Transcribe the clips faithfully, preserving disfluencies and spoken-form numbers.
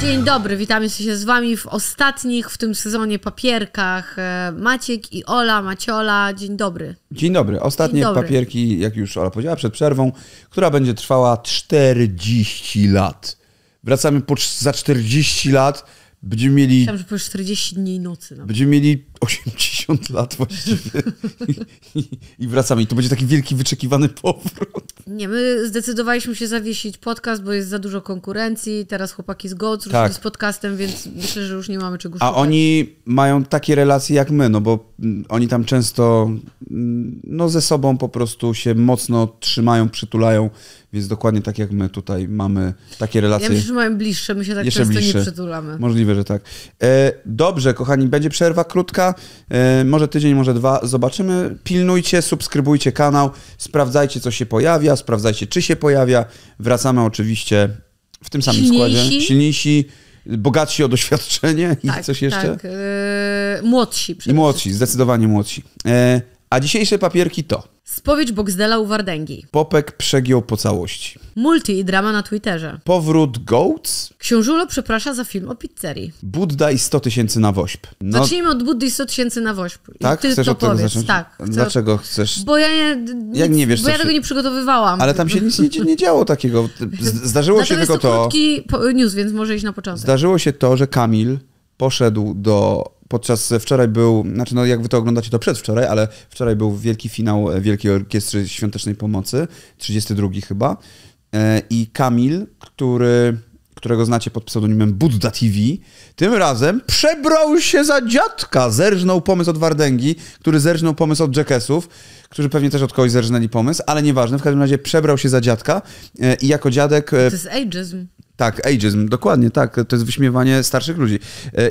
Dzień dobry, witamy się z wami w ostatnich w tym sezonie papierkach. Maciek i Ola, Maciola, dzień dobry. Dzień dobry, ostatnie dzień dobry. Papierki, jak już Ola powiedziała, przed przerwą, która będzie trwała czterdzieści lat. Wracamy po, za czterdzieści lat, będziemy mieli... Chciałam, że po czterdzieści dni i nocy. No. Będziemy mieli osiemdziesiąt lat właściwie I, i wracamy. I to będzie taki wielki, wyczekiwany powrót. Nie, my zdecydowaliśmy się zawiesić podcast, bo jest za dużo konkurencji. Teraz chłopaki z GOATS tak. Ruszyli z podcastem, więc myślę, że już nie mamy czego szukać. A oni mają takie relacje jak my, no bo oni tam często no, ze sobą po prostu się mocno trzymają, przytulają, więc dokładnie tak jak my tutaj mamy takie relacje. Ja myślę, że mają bliższe, my się tak często bliższe. Nie przytulamy. Możliwe, że tak. E, dobrze, kochani, będzie przerwa krótka, e, może tydzień, może dwa, zobaczymy. Pilnujcie, subskrybujcie kanał, sprawdzajcie, co się pojawia, sprawdzajcie, czy się pojawia. Wracamy oczywiście w tym samym Silniejsi. składzie. Silniejsi, bogatsi o doświadczenie i tak, coś jeszcze? Tak, e, młodsi. I młodsi, zdecydowanie młodsi. E, a dzisiejsze papierki to... Spowiedź Boxdela u Wardęgi. Popek przegiął po całości. Multi i drama na Twitterze. Powrót GOATS. Książulo przeprasza za film o pizzerii. Budda i sto tysięcy na wośp. No... Zacznijmy od Buddy i sto tysięcy na wośp. Tak? Ty chcesz to od tego powiedz. Tak, chcę... Dlaczego chcesz? Bo ja, nie, jak nie wiesz, bo ja się... tego nie przygotowywałam. Ale tam się nic nie, nie działo takiego. Zdarzyło się tylko to... to krótki news, więc może iść na początek. Zdarzyło się to, że Kamil poszedł do... Podczas wczoraj był, znaczy no jak wy to oglądacie to przedwczoraj, ale wczoraj był wielki finał Wielkiej Orkiestry Świątecznej Pomocy, trzydziesty drugi chyba. I Kamil, który, którego znacie pod pseudonimem Budda T V, tym razem przebrał się za dziadka, zerżnął pomysł od Wardęgi, który zerżnął pomysł od Jackassów, którzy pewnie też od kogoś zerżnęli pomysł, ale nieważne, w każdym razie przebrał się za dziadka i jako dziadek... To jest ageism. Tak, ageism, dokładnie, tak. To jest wyśmiewanie starszych ludzi.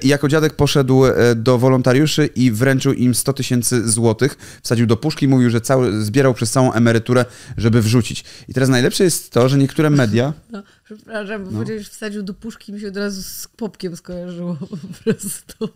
I jako dziadek poszedł do wolontariuszy i wręczył im sto tysięcy złotych, wsadził do puszki i mówił, że cały, zbierał przez całą emeryturę, żeby wrzucić. I teraz najlepsze jest to, że niektóre media... No, przepraszam, bo no. Powiedziałeś, że wsadził do puszki i mi się od razu z Popkiem skojarzyło po prostu.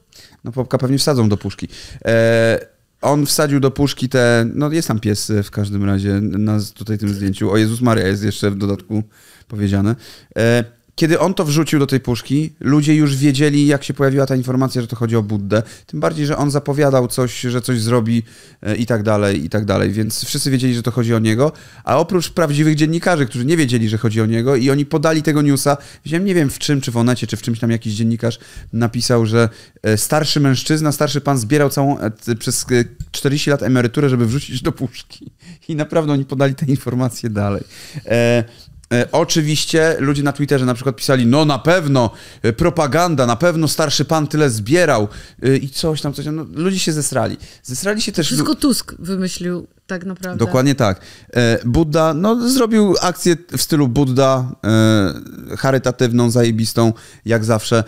No Popka pewnie wsadzą do puszki. E On wsadził do puszki te... No jest tam pies w każdym razie na tutaj tym zdjęciu. O Jezus Maria jest jeszcze w dodatku powiedziane. E, kiedy on to wrzucił do tej puszki, ludzie już wiedzieli, jak się pojawiła ta informacja, że to chodzi o Buddę. Tym bardziej, że on zapowiadał coś, że coś zrobi e, i tak dalej, i tak dalej. Więc wszyscy wiedzieli, że to chodzi o niego. A oprócz prawdziwych dziennikarzy, którzy nie wiedzieli, że chodzi o niego i oni podali tego newsa. Wziąłem, nie wiem w czym, czy w Onecie, czy w czymś tam jakiś dziennikarz napisał, że e, starszy mężczyzna, starszy pan zbierał całą e, przez e, czterdzieści lat emeryturę, żeby wrzucić do puszki. I naprawdę oni podali te informacje dalej. E, Oczywiście ludzie na Twitterze na przykład pisali, no na pewno propaganda, na pewno starszy pan tyle zbierał i coś tam, coś tam. No, ludzie się zesrali. Zesrali się też... Wszystko Tusk wymyślił tak naprawdę. Dokładnie tak. Budda, no zrobił akcję w stylu Budda, charytatywną, zajebistą, jak zawsze,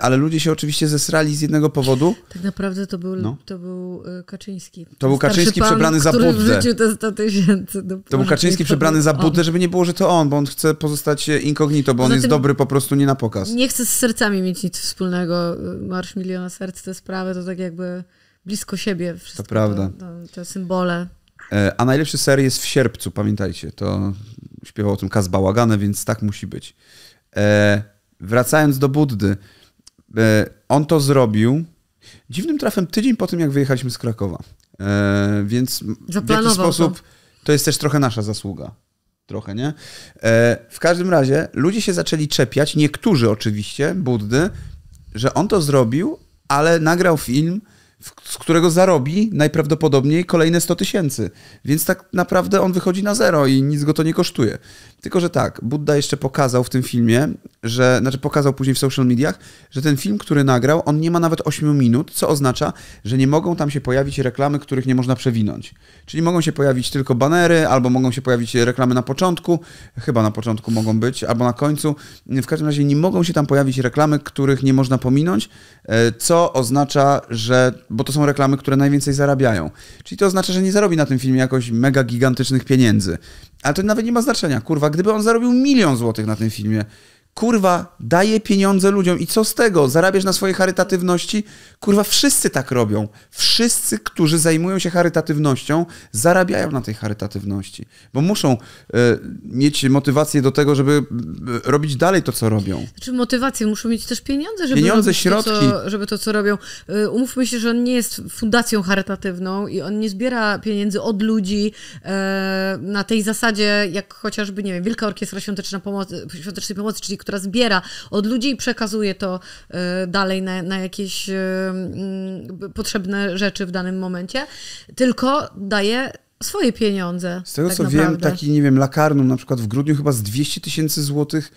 ale ludzie się oczywiście zesrali z jednego powodu. Tak naprawdę to był, no. to był Kaczyński. To był Kaczyński pan, przebrany za Buddę. Te sto tysięcy to był Kaczyński przebrany za Buddę, żeby nie było, że to on, bo on chce pozostać incognito, bo on jest dobry po prostu nie na pokaz. Nie chce z sercami mieć nic wspólnego. Marsz Miliona Serc, te sprawy, to tak jakby blisko siebie wszystko. To prawda. To, to, te symbole. A najlepszy ser jest w sierpcu, pamiętajcie. To śpiewał o tym Kaz Bałagany, więc tak musi być. E, wracając do Buddy. E, on to zrobił dziwnym trafem tydzień po tym, jak wyjechaliśmy z Krakowa. E, więc zaplanował w jakiś sposób to. to jest też trochę nasza zasługa. Trochę, nie? E, w każdym razie ludzie się zaczęli czepiać, niektórzy oczywiście, Buddy, że on to zrobił, ale nagrał film, z którego zarobi najprawdopodobniej kolejne sto tysięcy. Więc tak naprawdę on wychodzi na zero i nic go to nie kosztuje. Tylko, że tak, Budda jeszcze pokazał w tym filmie, że, znaczy pokazał później w social mediach, że ten film, który nagrał, on nie ma nawet ośmiu minut, co oznacza, że nie mogą tam się pojawić reklamy, których nie można przewinąć. Czyli mogą się pojawić tylko banery, albo mogą się pojawić reklamy na początku, chyba na początku mogą być, albo na końcu. W każdym razie nie mogą się tam pojawić reklamy, których nie można pominąć, co oznacza, że... bo to są reklamy, które najwięcej zarabiają. Czyli to oznacza, że nie zarobi na tym filmie jakoś mega gigantycznych pieniędzy. Ale to nawet nie ma znaczenia, kurwa. Gdyby on zarobił milion złotych na tym filmie, kurwa, daje pieniądze ludziom i co z tego? Zarabiasz na swojej charytatywności? Kurwa, wszyscy tak robią. Wszyscy, którzy zajmują się charytatywnością, zarabiają na tej charytatywności, bo muszą y, mieć motywację do tego, żeby y, robić dalej to, co robią. Znaczy motywację, muszą mieć też pieniądze, żeby, pieniądze, środki. To, co, żeby to, co robią. Y, umówmy się, że on nie jest fundacją charytatywną i on nie zbiera pieniędzy od ludzi y, na tej zasadzie, jak chociażby, nie wiem, Wielka Orkiestra Świąteczna Pomocy, Świątecznej Pomocy, czyli która zbiera od ludzi i przekazuje to y, dalej na, na jakieś y, y, potrzebne rzeczy w danym momencie, tylko daje swoje pieniądze. Z tego, tak co naprawdę wiem, taki, nie wiem, Lakarnum na przykład w grudniu chyba z dwieście tysięcy złotych,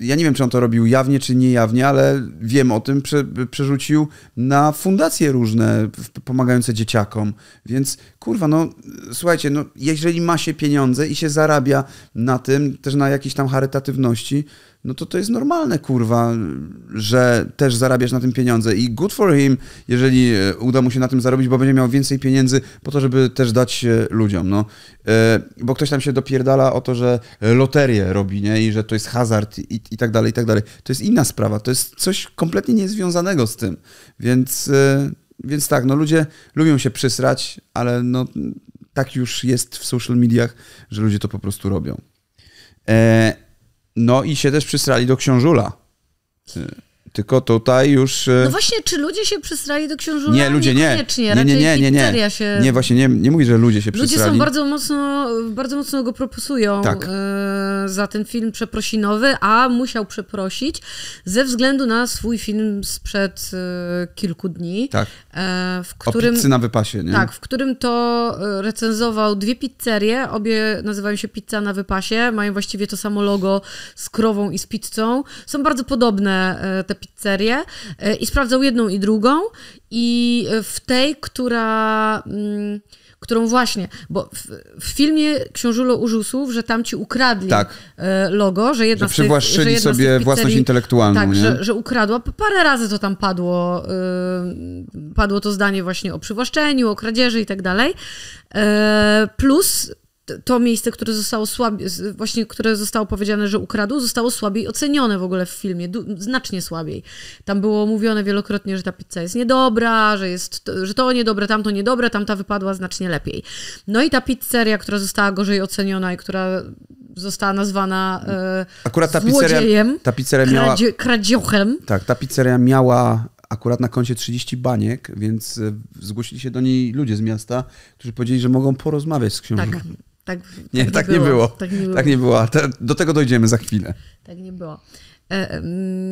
ja nie wiem, czy on to robił jawnie, czy niejawnie, ale wiem o tym, prze, przerzucił na fundacje różne pomagające dzieciakom. Więc kurwa, no słuchajcie, no, jeżeli ma się pieniądze i się zarabia na tym, też na jakiejś tam charytatywności, no to to jest normalne, kurwa, że też zarabiasz na tym pieniądze. I good for him, jeżeli uda mu się na tym zarobić, bo będzie miał więcej pieniędzy po to, żeby też dać ludziom, no. Bo ktoś tam się dopierdala o to, że loterię robi, nie? I że to jest hazard i, i tak dalej, i tak dalej. To jest inna sprawa. To jest coś kompletnie niezwiązanego z tym. Więc, więc tak, no ludzie lubią się przysrać, ale no tak już jest w social mediach, że ludzie to po prostu robią. E No i się też przysrali do Książula. Tylko tutaj już... No właśnie, czy ludzie się przysrali do Książula? Nie, ludzie nie. Nie, nie, nie, nie, nie, nie. Się... nie właśnie, nie, nie mówię, że ludzie się ludzie przysrali. Ludzie są bardzo mocno, bardzo mocno go propulsują, tak, y, za ten film przeprosinowy, a musiał przeprosić ze względu na swój film sprzed y, kilku dni. Tak. Y, w którym, o pizzy na wypasie, nie? Tak, w którym to recenzował dwie pizzerie, obie nazywają się Pizza na wypasie, mają właściwie to samo logo z krową i z pizzą. Są bardzo podobne y, te pizzerię i sprawdzał jedną i drugą i w tej, która, którą właśnie, bo w, w filmie Książulo użył słów, że tamci ukradli, tak, logo, że jedna że z tych, przywłaszczyli że jedna sobie z tych pizzerii, własność intelektualną. Tak, nie? Że, że ukradła. Parę razy to tam padło, padło to zdanie właśnie o przywłaszczeniu, o kradzieży i tak dalej. Plus to miejsce, które zostało słabiej, właśnie, które zostało powiedziane, że ukradł, zostało słabiej ocenione w ogóle w filmie, znacznie słabiej. Tam było mówione wielokrotnie, że ta pizza jest niedobra, że, jest, że to niedobre, tamto niedobre, tamta wypadła znacznie lepiej. No i ta pizzeria, która została gorzej oceniona i która została nazwana e, akurat ta złodziejem, pizzeria, ta pizzeria miała, kradzie, kradziochem. Tak, ta pizzeria miała akurat na koncie trzydzieści baniek, więc zgłosili się do niej ludzie z miasta, którzy powiedzieli, że mogą porozmawiać z Książulą. Tak. Tak, nie, tak, tak, nie było. Było. tak nie było. Tak nie było. Do tego dojdziemy za chwilę. Tak nie było. E,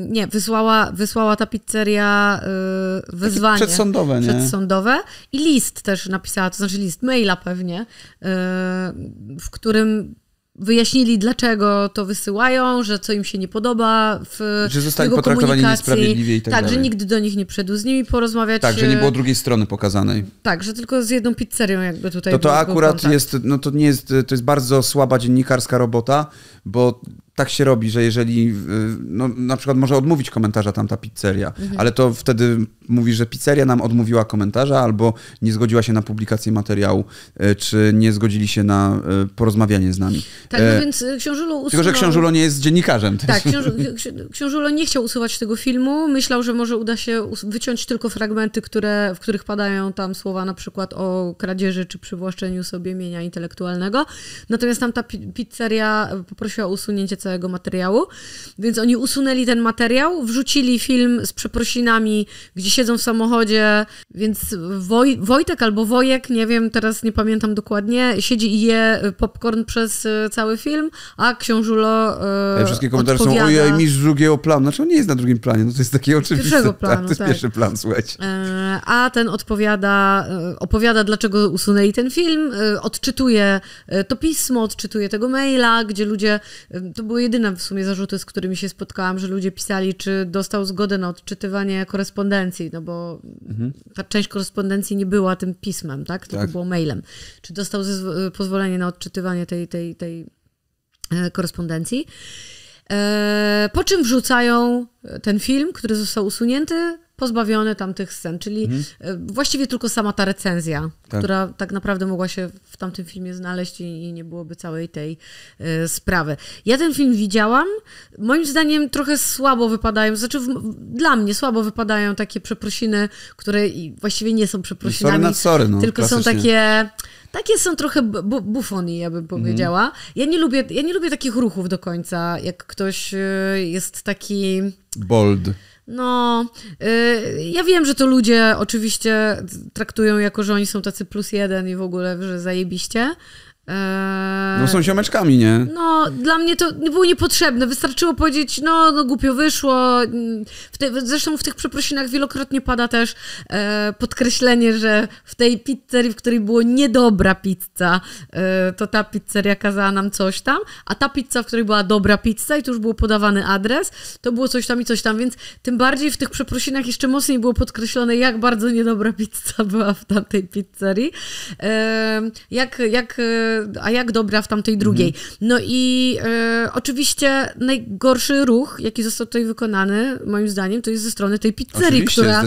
nie, wysłała, wysłała ta pizzeria e, wezwanie. Takie przedsądowe, nie? Przedsądowe. I list też napisała, to znaczy list, maila pewnie, e, w którym wyjaśnili, dlaczego to wysyłają, że co im się nie podoba w że zostali jego potraktowani niesprawiedliwie i tak, tak dalej. Że nigdy do nich nie przyszedł z nimi porozmawiać. Tak, że nie było drugiej strony pokazanej. Tak, że tylko z jedną pizzerią jakby tutaj. To to akurat jest, no to nie jest, to jest bardzo słaba dziennikarska robota, bo tak się robi, że jeżeli, no, na przykład może odmówić komentarza tamta pizzeria, mhm. ale to wtedy mówi, że pizzeria nam odmówiła komentarza albo nie zgodziła się na publikację materiału, czy nie zgodzili się na porozmawianie z nami. Tak, no e... więc Książulo usunął... Tylko, że Książulo nie jest dziennikarzem. Tak, Książ... Książulo nie chciał usuwać tego filmu, myślał, że może uda się wyciąć tylko fragmenty, które, w których padają tam słowa na przykład o kradzieży czy przywłaszczeniu sobie mienia intelektualnego. Natomiast tamta pizzeria poprosiła o usunięcie całego materiału, więc oni usunęli ten materiał, wrzucili film z przeprosinami, gdzie siedzą w samochodzie, więc Woj, Wojtek albo Wojek, nie wiem, teraz nie pamiętam dokładnie, siedzi i je popcorn przez cały film, a Książulo e, wszystkie komentarze są, ojej, mi z drugiego planu, znaczy on nie jest na drugim planie, no to jest takie oczywiste. Pierwszego planu, tak, to jest tak. Pierwszy plan, słuchajcie. E, a ten odpowiada, opowiada, dlaczego usunęli ten film, e, odczytuje to pismo, odczytuje tego maila, gdzie ludzie, to były jedyne w sumie zarzuty, z którymi się spotkałam, że ludzie pisali, czy dostał zgodę na odczytywanie korespondencji, no bo mhm. ta część korespondencji nie była tym pismem, tak? Tylko tak. było mailem. Czy dostał pozwolenie na odczytywanie tej, tej, tej korespondencji. E, po czym wrzucają ten film, który został usunięty, pozbawione tam tych scen, czyli mhm. właściwie tylko sama ta recenzja, tak. która tak naprawdę mogła się w tamtym filmie znaleźć i, i nie byłoby całej tej y, sprawy. Ja ten film widziałam, moim zdaniem trochę słabo wypadają, znaczy w, dla mnie słabo wypadają takie przeprosiny, które właściwie nie są przeprosinami, sorry na sorry, no, tylko są takie... Takie są trochę bu bufoni, ja bym powiedziała. Mm. Ja, nie lubię, ja nie lubię takich ruchów do końca, jak ktoś jest taki... Bold. No, y ja wiem, że to ludzie oczywiście traktują jako, że oni są tacy plus jeden i w ogóle, że zajebiście. Eee, no są siomeczkami, nie? No, dla mnie to było niepotrzebne. Wystarczyło powiedzieć, no, no głupio wyszło. W te, zresztą w tych przeprosinach wielokrotnie pada też e, podkreślenie, że w tej pizzerii, w której było niedobra pizza, e, to ta pizzeria kazała nam coś tam, a ta pizza, w której była dobra pizza i tu już był podawany adres, to było coś tam i coś tam, więc tym bardziej w tych przeprosinach jeszcze mocniej było podkreślone, jak bardzo niedobra pizza była w tamtej pizzerii. E, jak... jak a jak dobra w tamtej drugiej. No i e, oczywiście najgorszy ruch, jaki został tutaj wykonany, moim zdaniem, to jest ze strony tej pizzerii, która,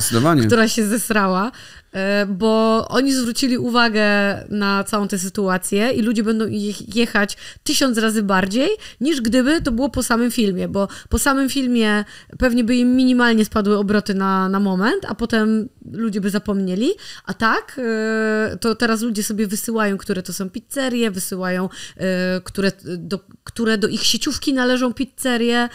która się zesrała, e, bo oni zwrócili uwagę na całą tę sytuację i ludzie będą ich jechać tysiąc razy bardziej, niż gdyby to było po samym filmie, bo po samym filmie pewnie by im minimalnie spadły obroty na, na moment, a potem ludzie by zapomnieli, a tak e, to teraz ludzie sobie wysyłają, które to są pizzerie, wysyłają, które do, które do ich sieciówki należą pizzerie,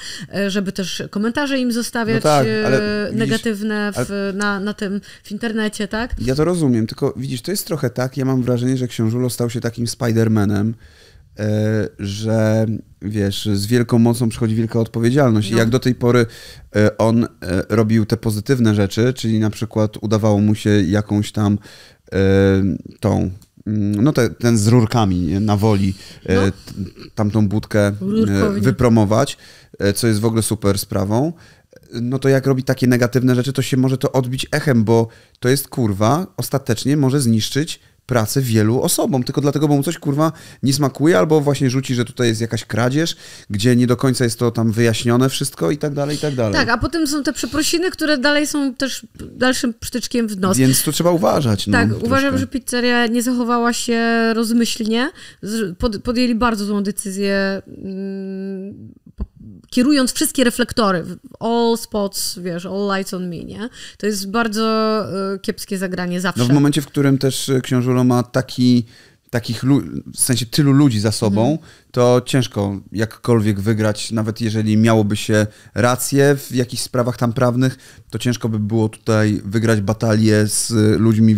żeby też komentarze im zostawiać no tak, ale negatywne widzisz, w, ale... na, na tym, w internecie, tak? Ja to rozumiem, tylko widzisz, to jest trochę tak, ja mam wrażenie, że Książulo stał się takim Spidermanem, że wiesz, z wielką mocą przychodzi wielka odpowiedzialność. No. I jak do tej pory on robił te pozytywne rzeczy, czyli na przykład udawało mu się jakąś tam tą... No te, ten z rurkami nie? na woli no. e, tamtą budkę e, wypromować, e, co jest w ogóle super sprawą, no to jak robi takie negatywne rzeczy, to się może to odbić echem, bo to jest kurwa, ostatecznie może zniszczyć pracę wielu osobom, tylko dlatego, bo mu coś kurwa nie smakuje, albo właśnie rzuci, że tutaj jest jakaś kradzież, gdzie nie do końca jest to tam wyjaśnione wszystko i tak dalej, i tak dalej. Tak, a potem są te przeprosiny, które dalej są też dalszym psztyczkiem w nos. Więc tu trzeba uważać. No, tak, troszkę. Uważam, że pizzeria nie zachowała się rozmyślnie. Pod, podjęli bardzo złą decyzję, hmm, kierując wszystkie reflektory. All spots, wiesz, all lights on me, nie? To jest bardzo kiepskie zagranie zawsze. No w momencie, w którym też Książulo ma taki, takich, w sensie tylu ludzi za sobą, mhm. to ciężko jakkolwiek wygrać, nawet jeżeli miałoby się rację w jakichś sprawach tam prawnych, to ciężko by było tutaj wygrać batalię z ludźmi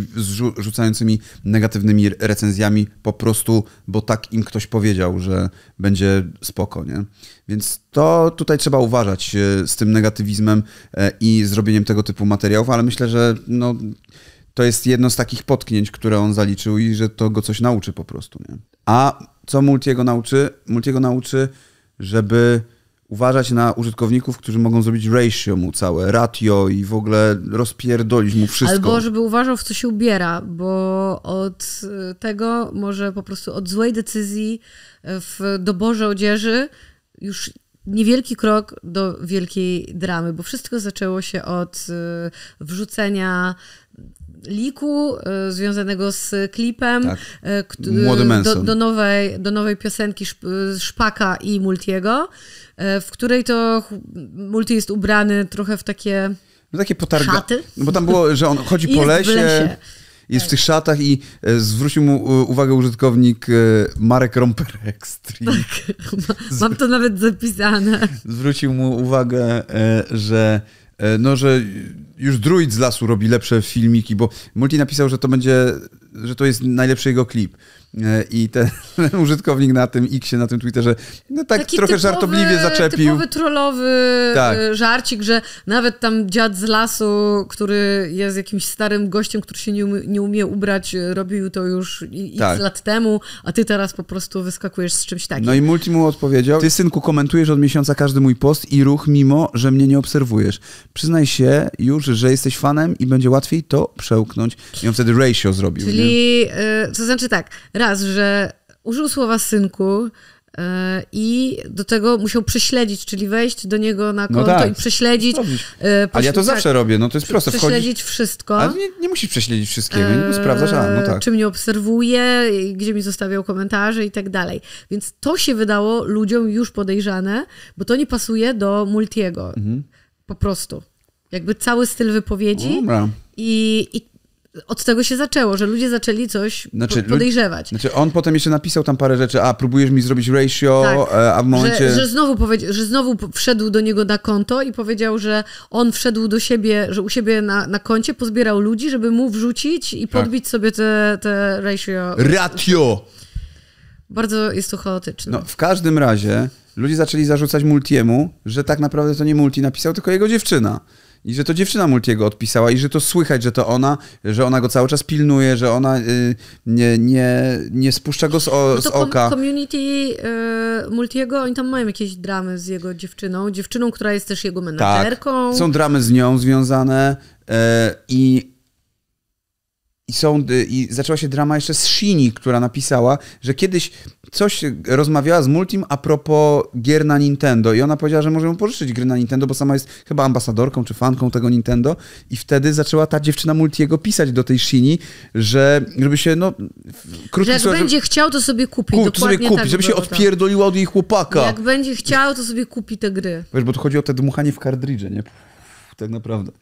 rzucającymi negatywnymi recenzjami po prostu, bo tak im ktoś powiedział, że będzie spoko, nie? Więc to tutaj trzeba uważać z tym negatywizmem i zrobieniem tego typu materiałów, ale myślę, że no... To jest jedno z takich potknięć, które on zaliczył i że to go coś nauczy po prostu. Nie? A co Multiego nauczy? Multiego nauczy, żeby uważać na użytkowników, którzy mogą zrobić ratio mu całe, ratio i w ogóle rozpierdolić mu wszystko. Albo żeby uważał, w co się ubiera, bo od tego może po prostu od złej decyzji w doborze odzieży już... Niewielki krok do wielkiej dramy, bo wszystko zaczęło się od wrzucenia liku związanego z klipem tak. do, do, nowej, do nowej piosenki Szpaka i Multiego, w której to Multi jest ubrany trochę w takie, no takie potarga... szaty. No bo tam było, że on chodzi po lesie. lesie. Jest w tych szatach i zwrócił mu uwagę użytkownik Marek Romper Extreme. Tak, mam to nawet zapisane. Zwrócił mu uwagę, że, no, że już druid z lasu robi lepsze filmiki, bo Multi napisał, że to będzie, że to jest najlepszy jego klip. I ten użytkownik na tym X-ie, na tym Twitterze, no tak taki trochę typowy, żartobliwie zaczepił. Typowy trollowy tak. żarcik, że nawet tam dziad z lasu, który jest jakimś starym gościem, który się nie, um nie umie ubrać, robił to już X tak. lat temu, a ty teraz po prostu wyskakujesz z czymś takim. No i Multi mu odpowiedział, ty synku komentujesz od miesiąca każdy mój post i ruch, mimo że mnie nie obserwujesz. Przyznaj się już, że jesteś fanem i będzie łatwiej to przełknąć. I on wtedy ratio zrobił. Czyli, nie? Yy, to znaczy tak, raz, że użył słowa synku, I do tego musiał prześledzić, czyli wejść do niego na konto, no tak, i prześledzić. E, ale ja to zawsze tak robię, no to jest proste. Prześledzić wchodzić, wszystko. Ale nie, nie musisz prześledzić wszystkiego, e, sprawdzasz, a, no tak. Czy mnie obserwuje, gdzie mi zostawiał komentarze i tak dalej. Więc to się wydało ludziom już podejrzane, bo to nie pasuje do Multiego. Mhm. Po prostu. Jakby cały styl wypowiedzi. Dobra. I, i od tego się zaczęło, że ludzie zaczęli coś znaczy, podejrzewać. Znaczy on potem jeszcze napisał tam parę rzeczy, a próbujesz mi zrobić ratio, tak, a w momencie... Że, że, znowu że znowu wszedł do niego na konto i powiedział, że on wszedł do siebie, że u siebie na, na koncie pozbierał ludzi, żeby mu wrzucić i podbić tak sobie te, te ratio. Ratio! Bardzo jest to chaotyczne. No, w każdym razie ludzie zaczęli zarzucać Multiemu, że tak naprawdę to nie Multi napisał, tylko jego dziewczyna. I że to dziewczyna Multiego odpisała i że to słychać, że to ona, że ona go cały czas pilnuje, że ona y, nie, nie, nie spuszcza go z, o, no to z oka. Community y, Multiego, oni tam mają jakieś dramy z jego dziewczyną, dziewczyną, która jest też jego menadżerką. Tak, są dramy z nią związane y, i, i, są, y, i zaczęła się drama jeszcze z Shini, która napisała, że kiedyś coś rozmawiała z Multim a propos gier na Nintendo i ona powiedziała, że może ją pożyczyć gry na Nintendo, bo sama jest chyba ambasadorką czy fanką tego Nintendo i wtedy zaczęła ta dziewczyna Multiego pisać do tej Shini, że żeby się, no... Krótko, że jak słowa, będzie żeby... chciał, to sobie kupi. Kup, to sobie kupi, tak, żeby się odpierdoliła od jej chłopaka. Jak będzie chciał, to sobie kupi te gry. Wiesz, bo tu chodzi o te dmuchanie w kartridże, nie? Pff, tak naprawdę.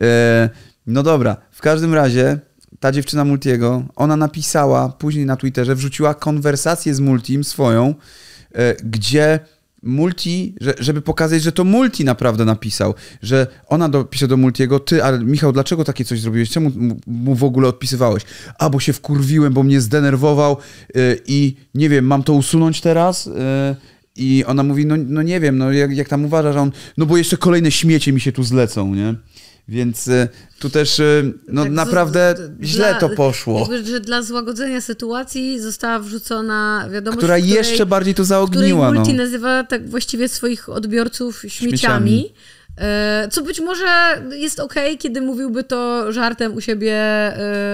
E, no dobra, w każdym razie... Ta dziewczyna Multiego, ona napisała później na Twitterze, wrzuciła konwersację z Multim swoją, e, gdzie Multi, że, żeby pokazać, że to Multi naprawdę napisał, że ona do, pisze do Multiego, ty, ale Michał, dlaczego takie coś zrobiłeś? Czemu mu w ogóle odpisywałeś? A, bo się wkurwiłem, bo mnie zdenerwował e, i nie wiem, mam to usunąć teraz? E, I ona mówi, no, no nie wiem, no jak, jak tam uważasz, a on, no bo jeszcze kolejne śmiecie mi się tu zlecą, nie? Więc tu też no, tak, naprawdę z, źle dla, to poszło. Jakby, że dla złagodzenia sytuacji została wrzucona wiadomość, która której, jeszcze bardziej to zaogniła. Której Multi no. nazywa tak właściwie swoich odbiorców śmieciami. śmieciami. Co być może jest okej, okay, kiedy mówiłby to żartem u siebie...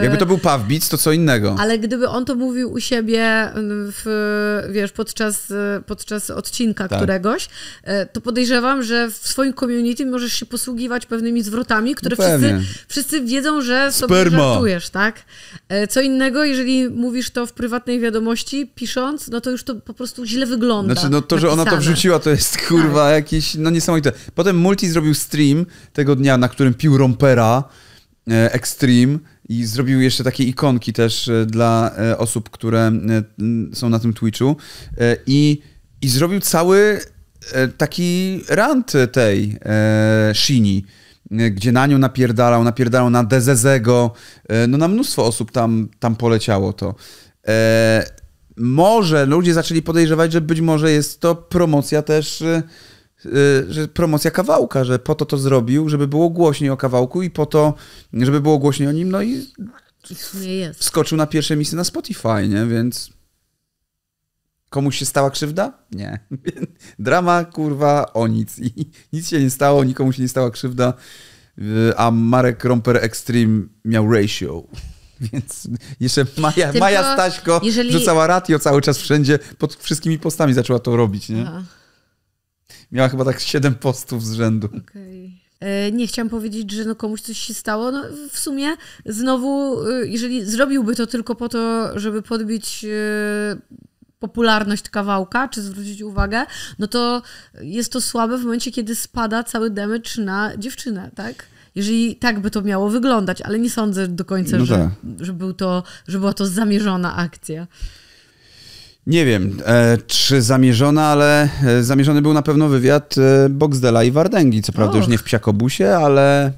Jakby to był Pawbic, to co innego. Ale gdyby on to mówił u siebie w, wiesz, podczas, podczas odcinka tak. któregoś, to podejrzewam, że w swoim community możesz się posługiwać pewnymi zwrotami, które no wszyscy, wszyscy wiedzą, że sobie Sperma. żartujesz, tak? Co innego, jeżeli mówisz to w prywatnej wiadomości, pisząc, no to już to po prostu źle wygląda. Znaczy, no to, że napisane. ona to wrzuciła, to jest kurwa tak. jakieś, no niesamowite. Potem Multi zrobił stream tego dnia, na którym pił Rompera e, Extreme i zrobił jeszcze takie ikonki też e, dla e, osób, które e, są na tym Twitchu e, i, i zrobił cały e, taki rant tej e, Shini, e, gdzie na nią napierdalał, napierdalał na D Z Z-go, e, no na mnóstwo osób tam, tam poleciało to. E, może ludzie zaczęli podejrzewać, że być może jest to promocja też... E, że promocja kawałka, że po to to zrobił, żeby było głośniej o kawałku i po to, żeby było głośniej o nim, no i wskoczył na pierwsze miejsce na Spotify, nie? Więc komuś się stała krzywda? Nie. Drama, kurwa, o nic. I nic się nie stało, nikomu się nie stała krzywda, a Marek Romper Extreme miał ratio. Więc jeszcze Maja, Maja Staśko jeżeli... rzucała ratio cały czas wszędzie, pod wszystkimi postami zaczęła to robić, nie? Aha. Miała chyba tak siedem postów z rzędu. Okay. Nie chciałam powiedzieć, że no komuś coś się stało. No w sumie znowu, jeżeli zrobiłby to tylko po to, żeby podbić popularność kawałka, czy zwrócić uwagę, no to jest to słabe w momencie, kiedy spada cały damage na dziewczynę, tak? Jeżeli tak by to miało wyglądać, ale nie sądzę do końca, no tak. że, że, był to, że była to zamierzona akcja. Nie wiem, e, czy zamierzona, ale e, zamierzony był na pewno wywiad e, Boxdela i Wardęgi. Co prawda Och. już nie w psiakobusie, ale e,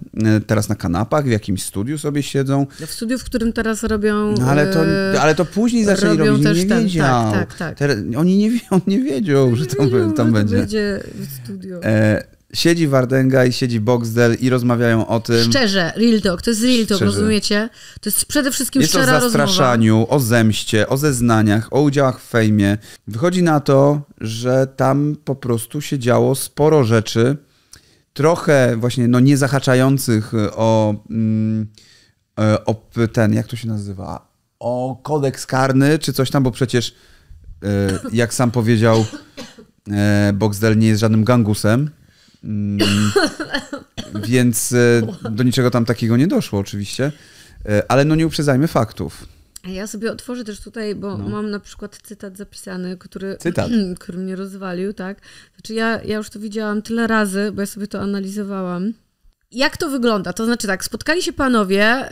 teraz na kanapach, w jakimś studiu sobie siedzą. W studiu, w którym teraz robią... No, ale, to, ale to później zaczęli robią robić, też nie ten, wiedział. Tak, tak, tak. Teraz, oni nie, on nie wiedział, nie że tam, wiedział, tam będzie. będzie w studiu. E, siedzi Wardęga i siedzi Boxdel i rozmawiają o tym... Szczerze, real talk, to jest real talk, Szczerze. rozumiecie? To jest przede wszystkim jest szczera rozmowa. Jest o zastraszaniu, rozmowa. o zemście, o zeznaniach, o udziałach w fejmie. Wychodzi na to, że tam po prostu się działo sporo rzeczy, trochę właśnie no, nie zahaczających o, mm, o ten, jak to się nazywa, o kodeks karny czy coś tam, bo przecież jak sam powiedział, Boxdel nie jest żadnym gangusem, więc do niczego tam takiego nie doszło oczywiście, ale no nie uprzedzajmy faktów. Ja sobie otworzę też tutaj, bo no. mam na przykład cytat zapisany, który, cytat. który mnie rozwalił, tak? Znaczy ja, ja już to widziałam tyle razy, bo ja sobie to analizowałam. Jak to wygląda? To znaczy tak, spotkali się panowie,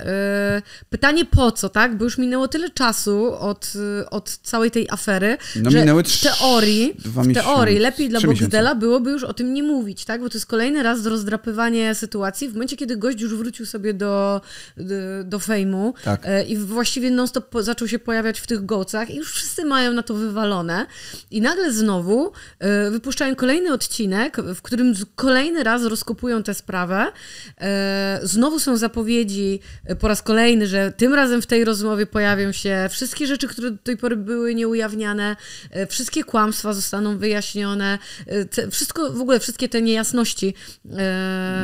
yy, pytanie po co, tak? Bo już minęło tyle czasu od, od całej tej afery, no że minęły w teorii, w teorii lepiej dla Boxdela byłoby już o tym nie mówić, tak? Bo to jest kolejny raz rozdrapywanie sytuacji w momencie, kiedy gość już wrócił sobie do, do, do fejmu tak. yy, i właściwie non stop po, zaczął się pojawiać w tych gołcach i już wszyscy mają na to wywalone i nagle znowu yy, wypuszczają kolejny odcinek, w którym kolejny raz rozkopują tę sprawę. Znowu są zapowiedzi po raz kolejny, że tym razem w tej rozmowie pojawią się wszystkie rzeczy, które do tej pory były nieujawniane, wszystkie kłamstwa zostaną wyjaśnione, wszystko, w ogóle wszystkie te niejasności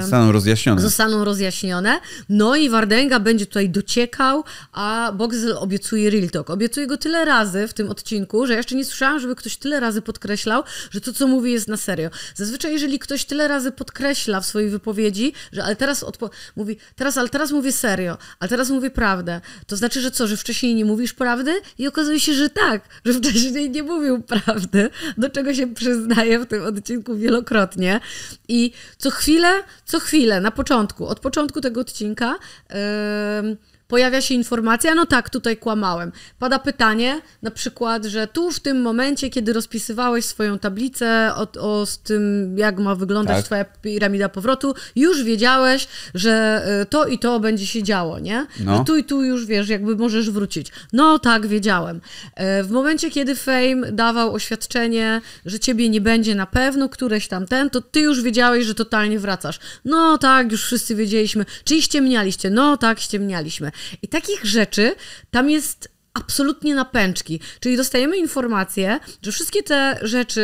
zostaną rozjaśnione. Zostaną rozjaśnione. No i Wardęga będzie tutaj dociekał, a Boxdel obiecuje Real Talk. Obiecuje go tyle razy w tym odcinku, że ja jeszcze nie słyszałam, żeby ktoś tyle razy podkreślał, że to, co mówi, jest na serio. Zazwyczaj, jeżeli ktoś tyle razy podkreśla w swojej wypowiedzi, że ale teraz mówi, teraz, ale teraz mówię serio, ale teraz mówię prawdę. To znaczy, że co, że wcześniej nie mówisz prawdy? I okazuje się, że tak, że wcześniej nie mówił prawdy, do czego się przyznaję w tym odcinku wielokrotnie. I co chwilę, co chwilę, na początku, od początku tego odcinka yy, pojawia się informacja, no tak, tutaj kłamałem. Pada pytanie, na przykład, że tu w tym momencie, kiedy rozpisywałeś swoją tablicę o, o z tym, jak ma wyglądać tak. twoja piramida powrotu, już wiedziałeś, że to i to będzie się działo, nie? No. Że tu i tu już wiesz, jakby możesz wrócić. No tak, wiedziałem. W momencie, kiedy Fame dawał oświadczenie, że ciebie nie będzie na pewno, któreś tam ten, to ty już wiedziałeś, że totalnie wracasz. No tak, już wszyscy wiedzieliśmy. Czyli ściemnialiście? No tak, ściemnialiśmy. I takich rzeczy tam jest absolutnie na pęczki. Czyli dostajemy informację, że wszystkie te rzeczy,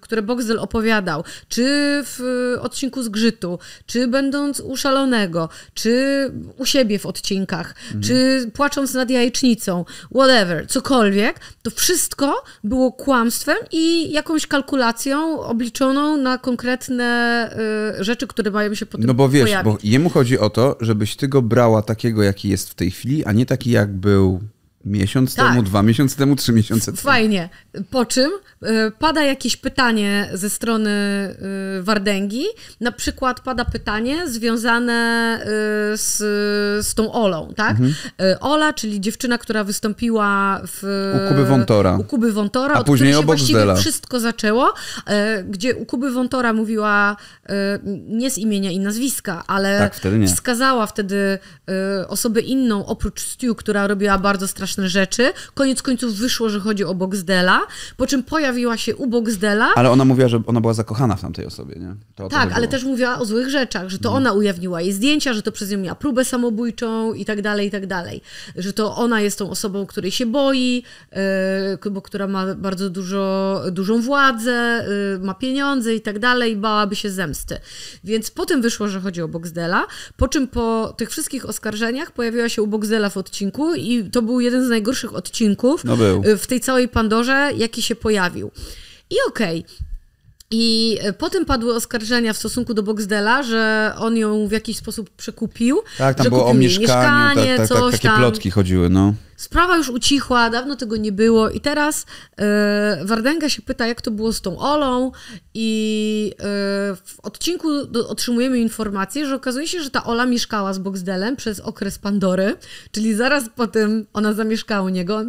które Boxdel opowiadał, czy w odcinku z Grzytu, czy będąc u Szalonego, czy u siebie w odcinkach, mhm. czy płacząc nad jajecznicą, whatever, cokolwiek, to wszystko było kłamstwem i jakąś kalkulacją obliczoną na konkretne rzeczy, które mają się potem No bo wiesz, pojawić. Bo jemu chodzi o to, żebyś ty go brała takiego, jaki jest w tej chwili, a nie taki, jak był miesiąc tak. temu, dwa miesiące temu, trzy miesiące temu. Fajnie. Po czym pada jakieś pytanie ze strony Wardęgi. Na przykład pada pytanie związane z, z tą Olą, tak? Mhm. Ola, czyli dziewczyna, która wystąpiła w... U Kuby Wontora. U Kuby Wontora, a później obok właściwie Boxdela. Wszystko zaczęło, gdzie u Kuby Wontora mówiła nie z imienia i nazwiska, ale tak, wtedy wskazała wtedy osobę inną, oprócz Stu, która robiła bardzo straszne rzeczy. Koniec końców wyszło, że chodzi o Boxdela, po czym pojawiła się u Boxdela. Ale ona mówiła, że ona była zakochana w tamtej osobie, nie? To tak, ale też mówiła o złych rzeczach, że to no. ona ujawniła jej zdjęcia, że to przez nią miała próbę samobójczą i tak dalej, i tak dalej. Że to ona jest tą osobą, której się boi, yy, bo która ma bardzo dużo, dużą władzę, yy, ma pieniądze i tak dalej, i bałaby się zemsty. Więc potem wyszło, że chodzi o Boxdela, po czym po tych wszystkich oskarżeniach pojawiła się u Boxdela w odcinku i to był jeden z najgorszych odcinków no był. w tej całej Pandorze, jaki się pojawił. I okej. Okay. I potem padły oskarżenia w stosunku do Boxdela, że on ją w jakiś sposób przekupił. Tak, tam było o mieszkaniu, mieszkanie, tak, tak, coś tak, takie tam. Plotki chodziły, no. Sprawa już ucichła, dawno tego nie było i teraz yy, Wardęga się pyta, jak to było z tą Olą i yy, w odcinku do, otrzymujemy informację, że okazuje się, że ta Ola mieszkała z Boxdelem przez okres Pandory, czyli zaraz potem ona zamieszkała u niego